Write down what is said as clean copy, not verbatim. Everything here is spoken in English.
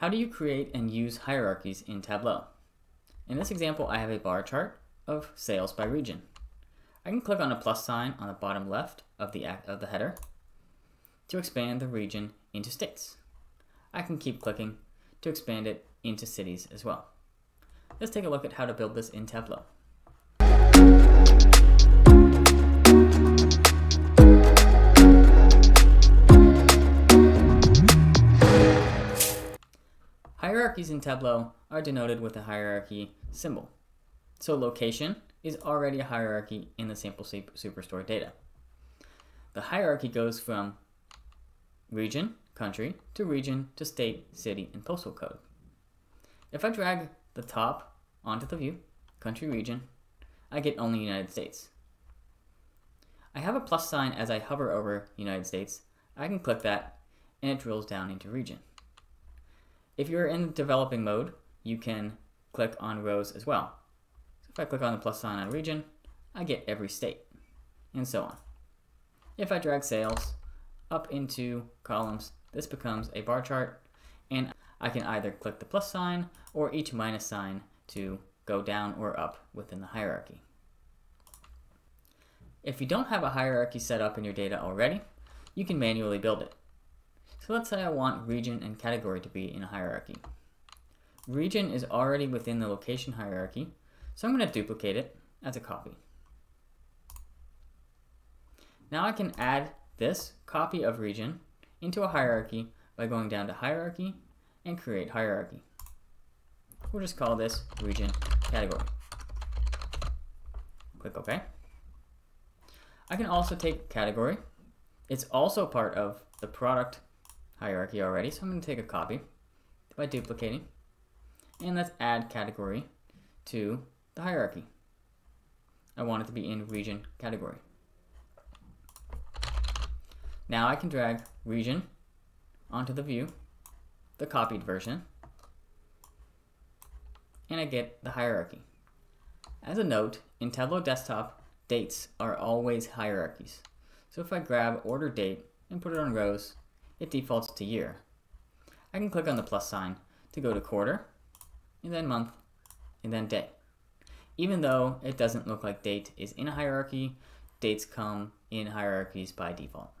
How do you create and use hierarchies in Tableau? In this example, I have a bar chart of sales by region. I can click on a plus sign on the bottom left of the header to expand the region into states. I can keep clicking to expand it into cities as well. Let's take a look at how to build this in Tableau. Hierarchies in Tableau are denoted with a hierarchy symbol. So location is already a hierarchy in the sample Superstore data. The hierarchy goes from region, country, to region, to state, city, and postal code. If I drag the top onto the view, country, region, I get only United States. I have a plus sign as I hover over United States. I can click that and it drills down into region. If you're in developing mode, you can click on rows as well. So if I click on the plus sign on region, I get every state, and so on. If I drag sales up into columns, this becomes a bar chart, and I can either click the plus sign or each minus sign to go down or up within the hierarchy. If you don't have a hierarchy set up in your data already, you can manually build it. So let's say I want region and category to be in a hierarchy. Region is already within the location hierarchy, so I'm going to duplicate it as a copy. Now I can add this copy of region into a hierarchy by going down to hierarchy and create hierarchy. We'll just call this region category. Click OK. I can also take category. It's also part of the product hierarchy already, so I'm going to take a copy by duplicating, and let's add category to the hierarchy. I want it to be in region category. Now I can drag region onto the view, the copied version, and I get the hierarchy. As a note, in Tableau Desktop, dates are always hierarchies. So if I grab order date and put it on rows, it defaults to year. I can click on the plus sign to go to quarter, and then month, and then day. Even though it doesn't look like date is in a hierarchy, dates come in hierarchies by default.